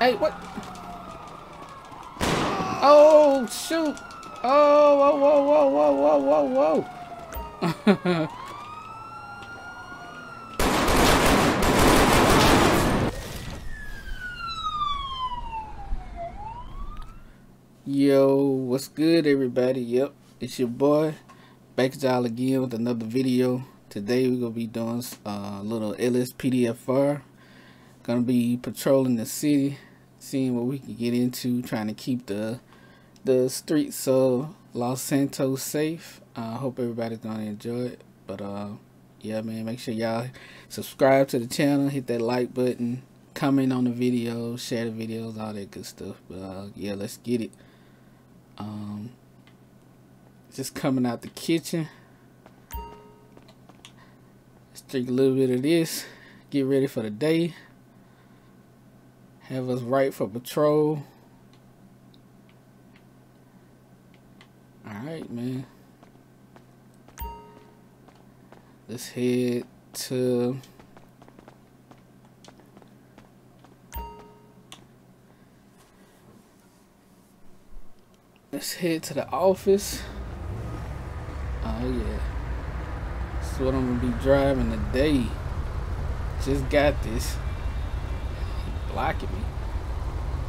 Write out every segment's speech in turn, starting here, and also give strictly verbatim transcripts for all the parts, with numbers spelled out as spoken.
Hey, what? Oh, shoot! Oh, whoa, whoa, whoa, whoa, whoa, whoa, whoa! Yo, what's good, everybody? Yep, it's your boy back at y'all again with another video. Today we're gonna be doing a little L S P D F R. Gonna be patrolling the city, seeing what we can get into, trying to keep the the streets of Los Santos safe. I uh, hope everybody's gonna enjoy it. But uh, yeah, man, make sure y'all subscribe to the channel, hit that like button, comment on the video, share the videos, all that good stuff. But uh, yeah, let's get it. Um, just coming out the kitchen. Let's drink a little bit of this. Get ready for the day. Have us right for patrol. Alright, man. Let's head to Let's head to the office. Oh yeah. This is what I'm gonna be driving today. Just got this. Blocking me.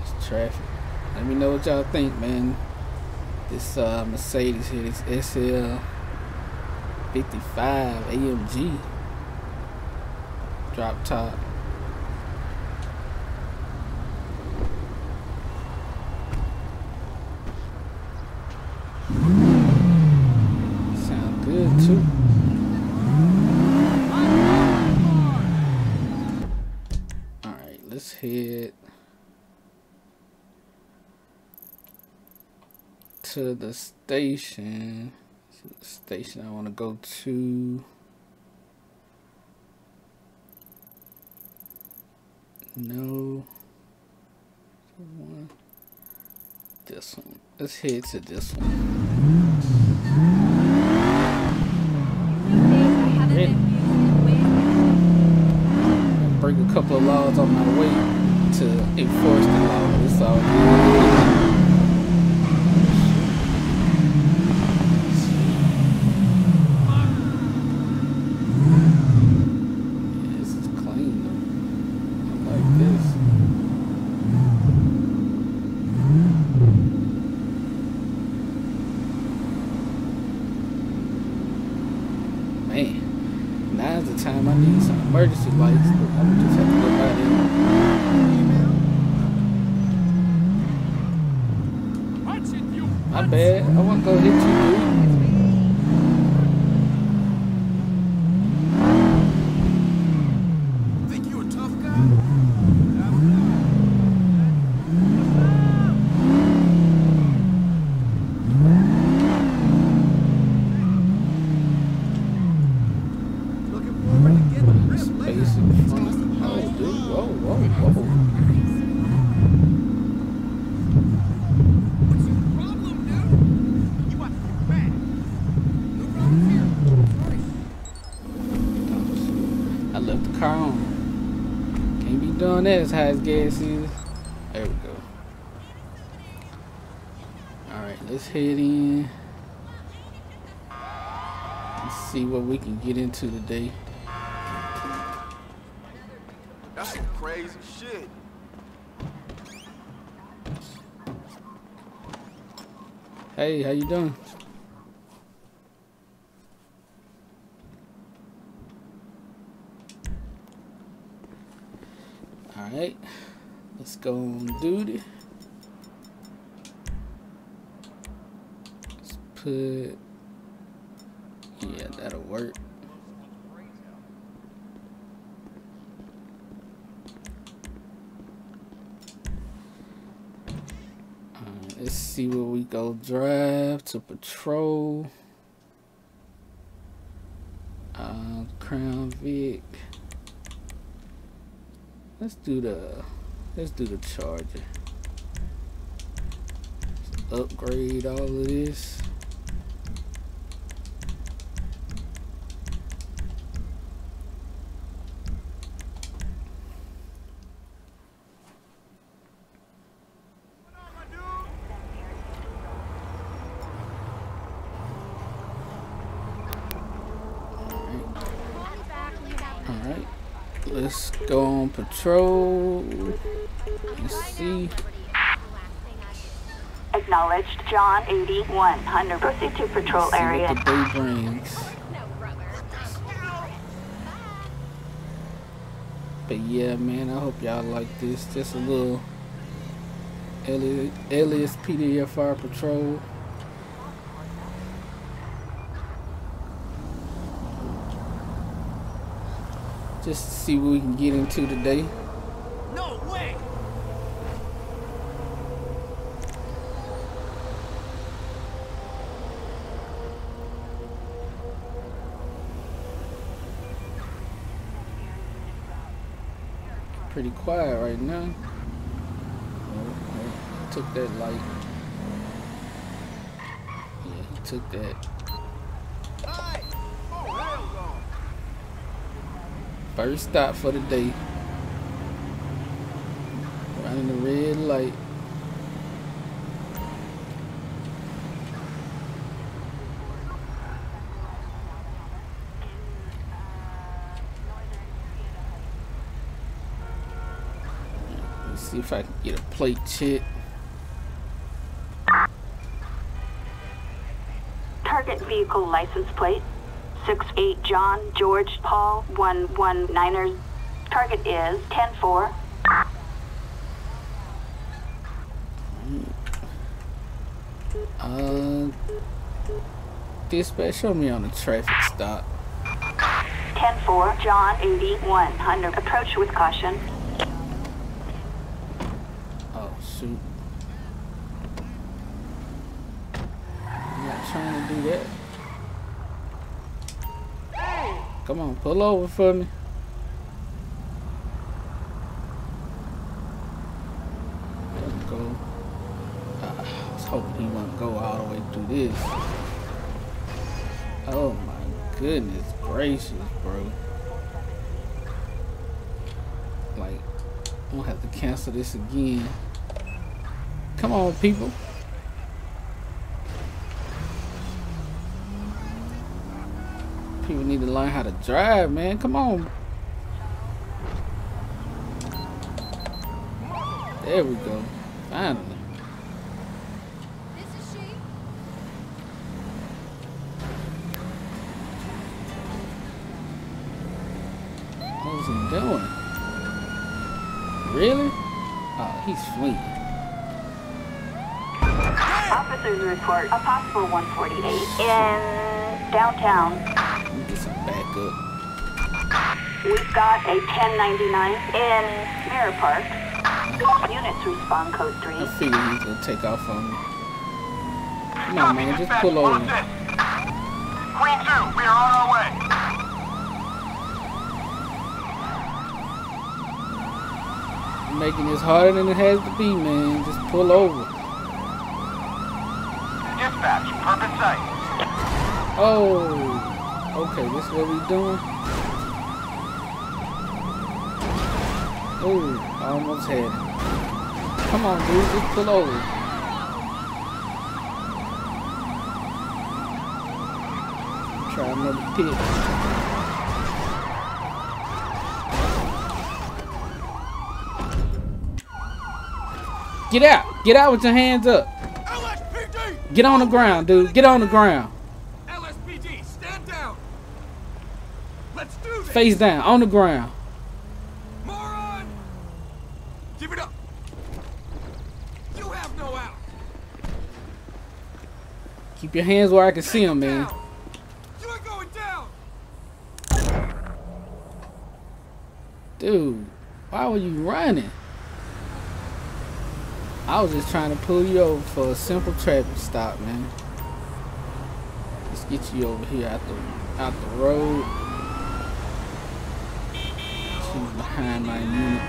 It's traffic. Let me know what y'all think, man. This uh, Mercedes here, this S L fifty-five A M G drop top. Sound good too. Let's head to the station. To the station I want to go to. No. This one. Let's head to this one. Ready. Break a couple of laws on my way to enforce the law. It's all good. This is clean. I like this. Man, now's the time I need some emergency lights. My bad, I won't go hit you, dude. Think you a tough guy? Looking forward to getting the space in front. Oh, dude, whoa, whoa, whoa. Doing that as high as gas is. There we go. Alright, let's head in. Let's see what we can get into today. That's some crazy shit. Hey, how you doing? Alright, let's go on duty. Let's put, yeah, that'll work. Alright, let's see where we go. Drive to patrol. Uh, Crown Vic. Let's do the, let's do the Charger. Let's upgrade all of this. Alright, let's go on patrol. Let's see. Acknowledged, John eighty-one hundred. Proceed to patrol let's see area. What the day brings. But yeah, man, I hope y'all like this. Just a little L S P D F R patrol. Just to see what we can get into today. No way. Pretty quiet right now. Oh, he took that light. Yeah, he took that. First stop for the day. Running the red light. Let's see if I can get a plate check. Target vehicle license plate. six eight John George Paul one one nine ers. Target is ten four. Uh, dispatch, show me on the traffic stop. ten four John eighty-one hundred. Approach with caution. Oh, shoot. I'm not trying to do that. Come on, pull over for me. Let's go. Uh, I was hoping he wouldn't go all the way through this. Oh my goodness gracious, bro. Like, I'm gonna have to cancel this again. Come on, people. People need to learn how to drive, man. Come on. There we go. Finally. This is she. What was he doing? Really? Oh, he's fleeing. Officers report a possible one forty-eight in downtown. Good. We've got a ten ninety-nine in Mirror Park. Units respond code three. I figured he's gonna take off on me. Come on, man, just pull over. Queen two, we are on our way. You're making this harder than it has to be, man. Just pull over. Dispatch, perfect sight. Oh. Okay, this is what we doing. Oh, I almost had it. Come on, dude, just pull over. Try another pit. Get out! Get out with your hands up! L S P D! Get on the ground, dude. Get on the ground. Face down, on the ground. Moron! Give it up. You have no out. Keep your hands where I can see them, man. You are going down. Dude, why were you running? I was just trying to pull you over for a simple traffic stop, man. Let's get you over here out the out the road. Behind my unit.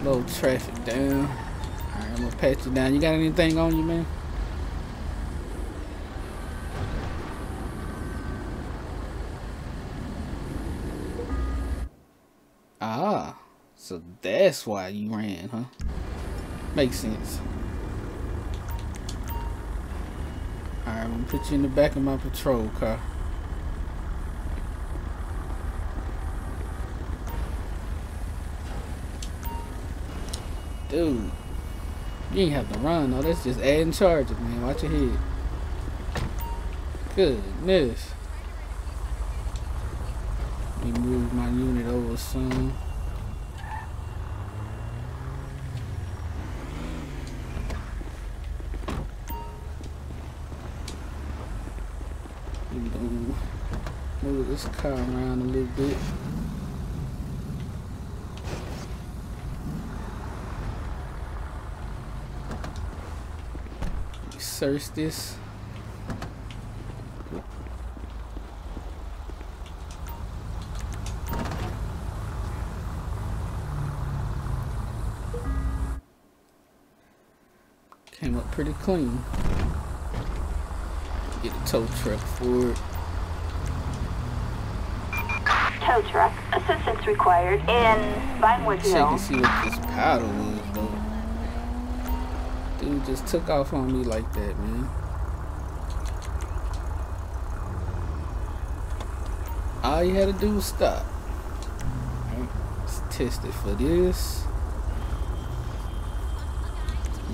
Slow traffic down. Alright, I'm gonna pat you down. You got anything on you, man? Ah, so that's why you ran, huh? Makes sense. Alright, I'm gonna put you in the back of my patrol car. Dude, you ain't have to run though. That's just adding charges, man. Watch your head. Goodness. Let me move my unit over soon. Move this car around a little bit. Search this. Came up pretty clean. Get a tow truck for it. Tow truck assistance required in Vinewood Hill. Check and see what this paddle was though. Dude just took off on me like that, man. All you had to do was stop. Let's test it for this.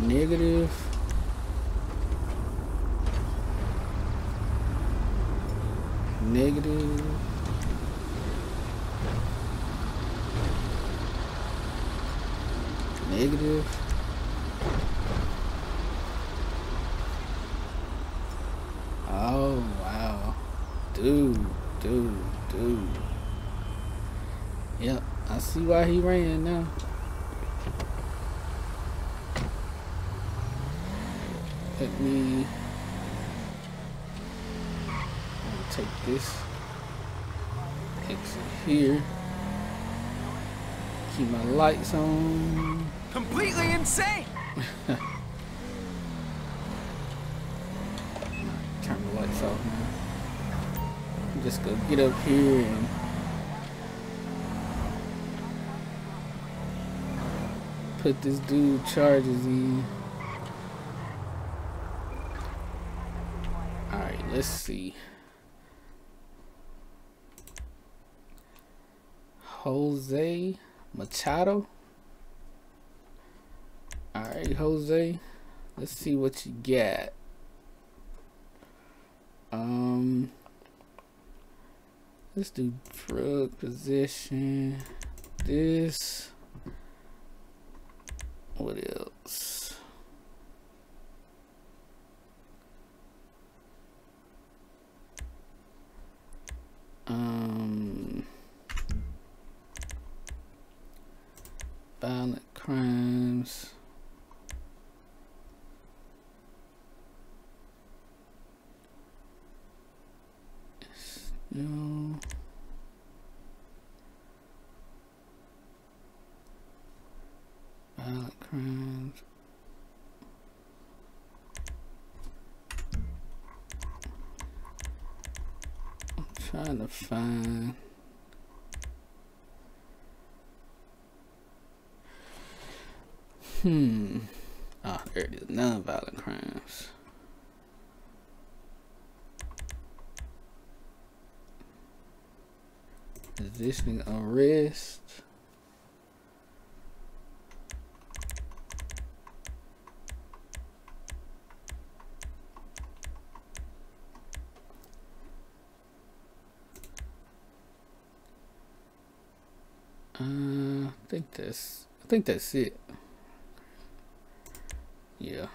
Negative. Negative. Negative. Oh wow. Dude, dude, dude. Yep, I see why he ran now. Let me take this exit here. Keep my lights on. Completely insane. Turn the lights off, man. Just go get up here and put this dude charges in. All right, let's see. Jose Machado. Alright, Jose, let's see what you got. Um, let's do drug possession. This. What else? Um, violent crimes. No. Violent crimes. I'm trying to find. Hmm. Ah, oh, there it is. Non-violent crimes. Resisting arrest. Uh, I think that's. I think that's it. Yeah.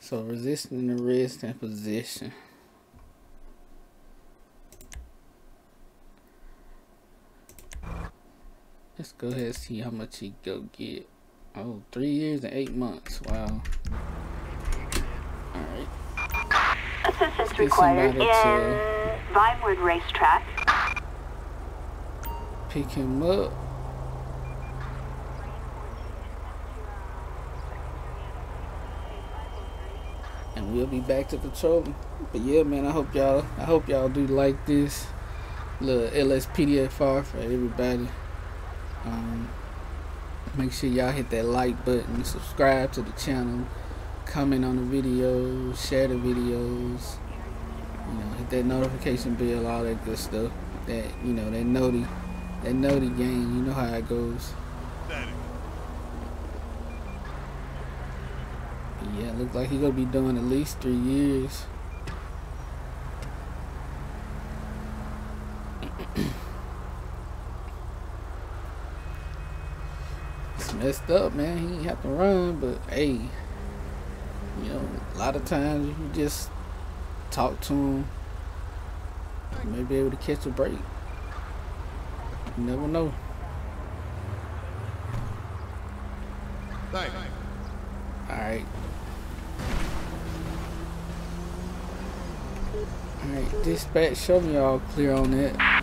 So resisting arrest and possession. Let's go ahead and see how much he go get. Oh, three years and eight months. Wow. Alright. Assistance required in Vinewood Racetrack. Pick him up. And we'll be back to patrolling. But yeah, man, I hope y'all I hope y'all do like this little L S P D F R for everybody. Um, make sure y'all hit that like button, subscribe to the channel, comment on the videos, share the videos, you know, hit that notification bell, all that good stuff. That, you know, that naughty, that naughty game, you know how it goes. But yeah, looks like he's gonna be doing at least three years. It's messed up, man. He didn't have to run, but hey, you know, a lot of times you just talk to him, you may be able to catch a break. You never know. Thanks. All right. All right, dispatch, show me all clear on that.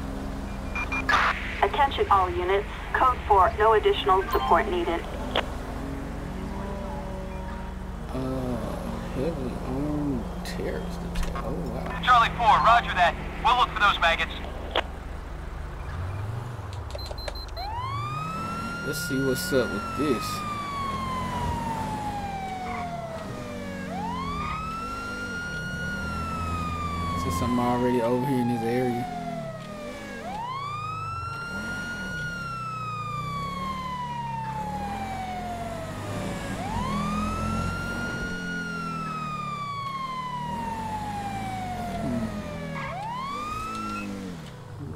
Attention all units. Code four, no additional support needed. Uh, heavy armed terrorist attack. Oh, wow. Charlie four, roger that. We'll look for those maggots. Let's see what's up with this. Since I'm already over here in this area.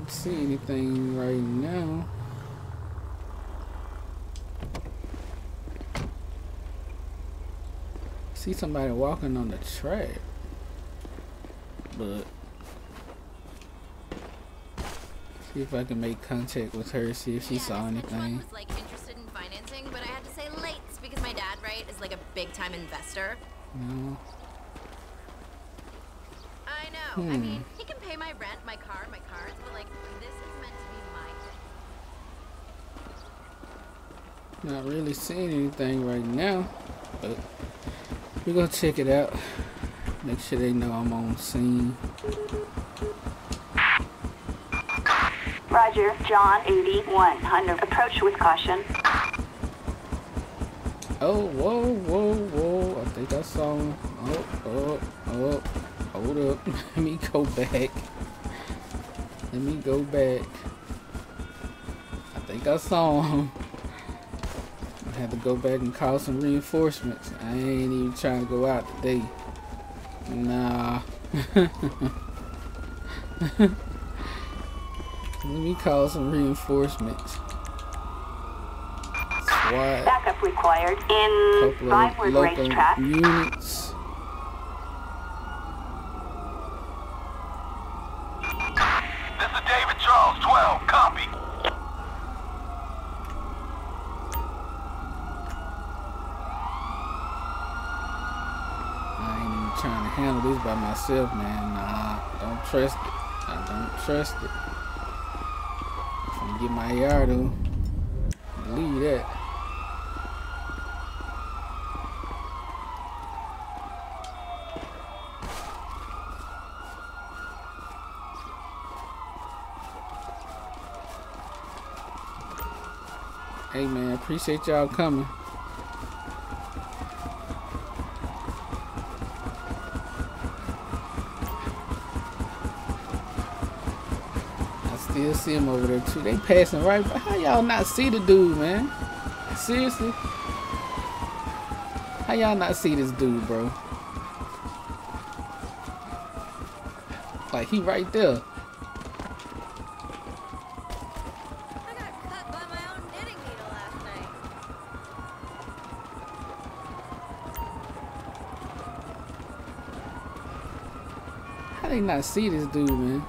See anything right now. See somebody walking on the track, but see if I can make contact with her, see if she yeah, saw anything. I was like interested in financing, but I had to say late because my dad, right, is like a big time investor. No. I know. Hmm. I mean, he can pay my rent, my car, my cars, but like this is meant to be my thing. Not really seeing anything right now, but we're gonna check it out. Make sure they know I'm on scene. Roger, John eighty-one hundred. Approach with caution. Oh, whoa, whoa, whoa! I think I saw him. Oh, oh, oh. Hold up, let me go back. Let me go back. I think I saw him. I had to go back and call some reinforcements. I ain't even trying to go out today. Nah. Let me call some reinforcements. SWAT. Backup required in Vinewood Racetrack. Units. By myself, man. Nah, I don't trust it. I don't trust it. I'm gonna get my yard though. Believe that. Hey man, appreciate y'all coming. Still see him over there too. They passing right by. How y'all not see the dude, man? Seriously? How y'all not see this dude, bro? Like, he right there. I got cut by my own knitting needle last night. How they not see this dude, man?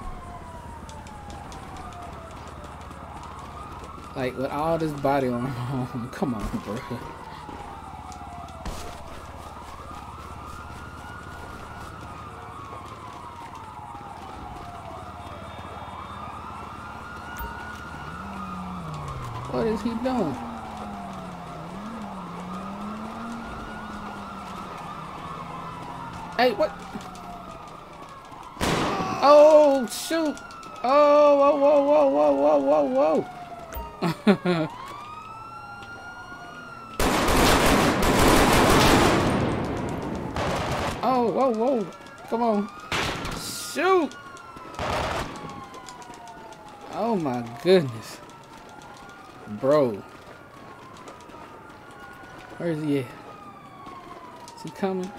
Like, with all this body armor on, come on, bro. What is he doing? Hey, what? Oh, shoot. Oh, whoa, whoa, whoa, whoa, whoa, whoa, whoa. whoa, whoa, whoa. Come on. Shoot! Oh my goodness. Bro. Where is he at? Is he coming?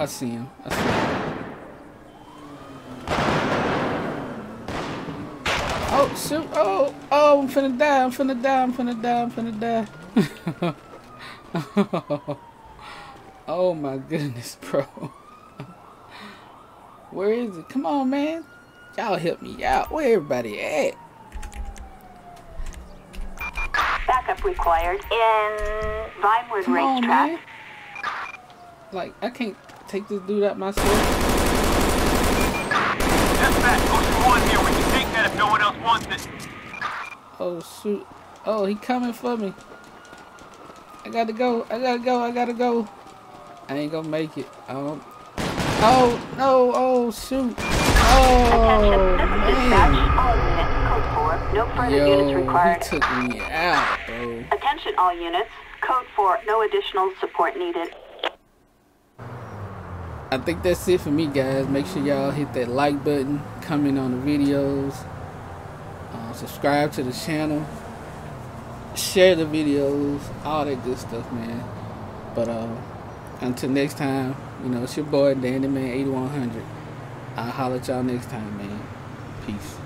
I see him. I see him. Oh, shoot. Oh, oh, I'm finna die. I'm finna die. I'm finna die. I'm finna die. oh, oh, my goodness, bro. Where is it? Come on, man. Y'all help me out. Where everybody at? Backup required in Vinewood Racetrack. Like, I can't take this dude out myself. That's bad. Ocean one here. We can take that if no one else wants it. Oh shoot! Oh, he coming for me. I gotta go. I gotta go. I gotta go. I ain't gonna make it. Um. Oh no! Oh shoot! Oh man! Yo, he took me out, bro. Attention, all units. Code four. No additional support needed. I think that's it for me, guys. Make sure y'all hit that like button, comment on the videos, uh, subscribe to the channel, share the videos, all that good stuff, man. But uh, until next time, you know, it's your boy DanTheMan eighty-one hundred. I'll holler at y'all next time, man. Peace.